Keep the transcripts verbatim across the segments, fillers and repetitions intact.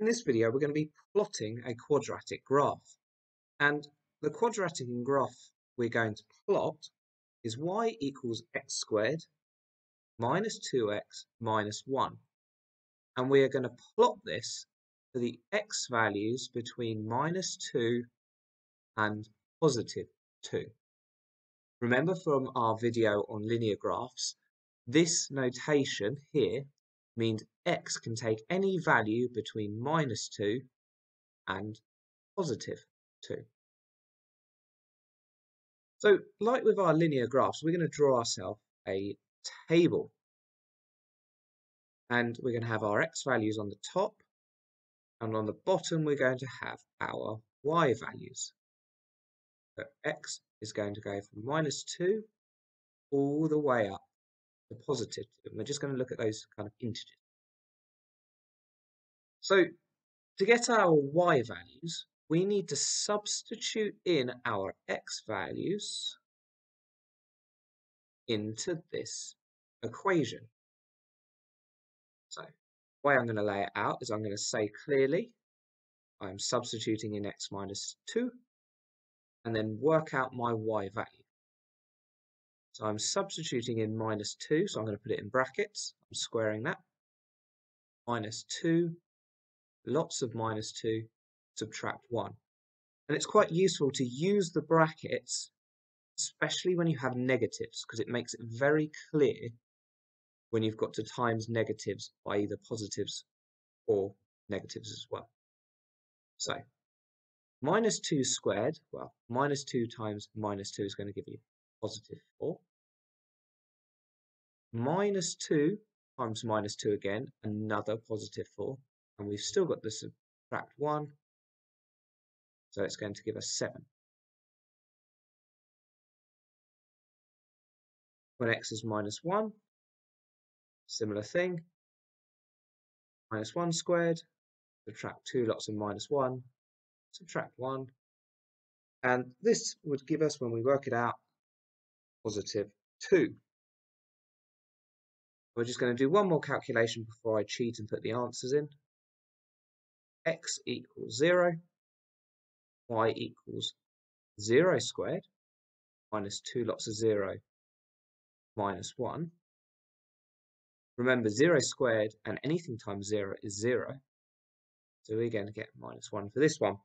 In this video, we're going to be plotting a quadratic graph. And the quadratic graph we're going to plot is y equals x squared minus two x minus one. And we are going to plot this for the x values between minus two and positive two. Remember from our video on linear graphs, this notation here means x can take any value between minus two and positive two. So, like with our linear graphs, we're going to draw ourselves a table. And we're going to have our x values on the top, and on the bottom we're going to have our y values. So x is going to go from minus two all the way up to positive two. And we're just going to look at those kind of integers. So to get our y values, we need to substitute in our x values into this equation. So the way I'm going to lay it out is I'm going to say clearly I'm substituting in x minus two and then work out my y value. So I'm substituting in minus two, so I'm going to put it in brackets. I'm squaring that. Minus two, lots of minus two, subtract one. And it's quite useful to use the brackets, especially when you have negatives, because it makes it very clear when you've got to times negatives by either positives or negatives as well. So minus two squared, well, minus two times minus two is going to give you positive four. Minus two times minus two again, another positive four. And we've still got the subtract one, so it's going to give us seven. When x is minus one, similar thing, minus one squared, subtract two lots of minus one, subtract one, and this would give us, when we work it out, positive two. We're just going to do one more calculation before I cheat and put the answers in. X equals zero, y equals zero squared, minus two lots of zero, minus one. Remember, zero squared and anything times zero is zero. So we're going to get minus one for this one.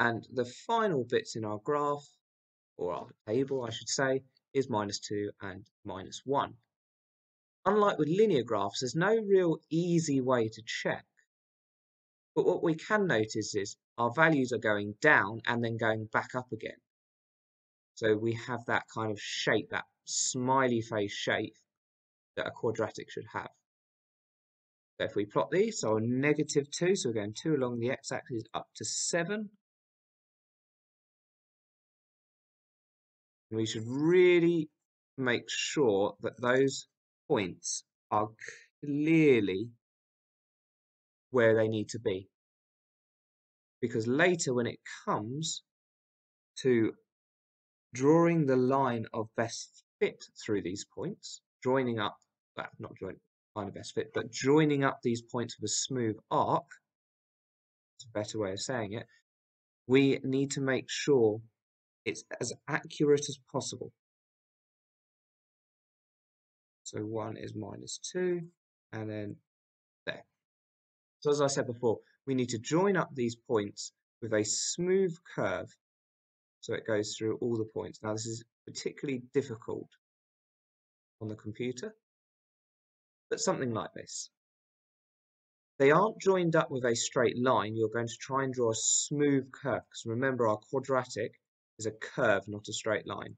And the final bits in our graph, or our table, I should say, is minus two and minus one. Unlike with linear graphs, there's no real easy way to check. But what we can notice is our values are going down and then going back up again. So we have that kind of shape, that smiley face shape that a quadratic should have. So if we plot these, so negative two, so we're going two along the x-axis up to seven. And we should really make sure that those points are clearly where they need to be. Because later when it comes to drawing the line of best fit through these points, joining up, well, not joining line of best fit, but joining up these points with a smooth arc, it's a better way of saying it, we need to make sure it's as accurate as possible. So one is minus two, and then there. So as I said before, we need to join up these points with a smooth curve, so it goes through all the points. Now this is particularly difficult on the computer, but something like this. They aren't joined up with a straight line. You're going to try and draw a smooth curve, because remember, our quadratic is a curve, not a straight line.